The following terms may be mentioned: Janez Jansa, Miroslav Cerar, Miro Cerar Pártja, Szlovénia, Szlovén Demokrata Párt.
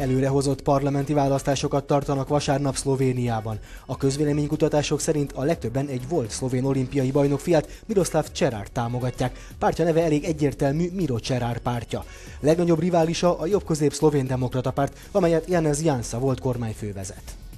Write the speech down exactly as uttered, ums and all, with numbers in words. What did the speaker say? Előrehozott parlamenti választásokat tartanak vasárnap Szlovéniában. A közvéleménykutatások szerint a legtöbben egy volt szlovén olimpiai bajnok fiát, Miroslav Cerar támogatják. Pártja neve elég egyértelmű, Miro Cerar Pártja. Legnagyobb riválisa a jobbközép Szlovén Demokrata Párt, amelyet Janez Jansa volt kormányfő vezet.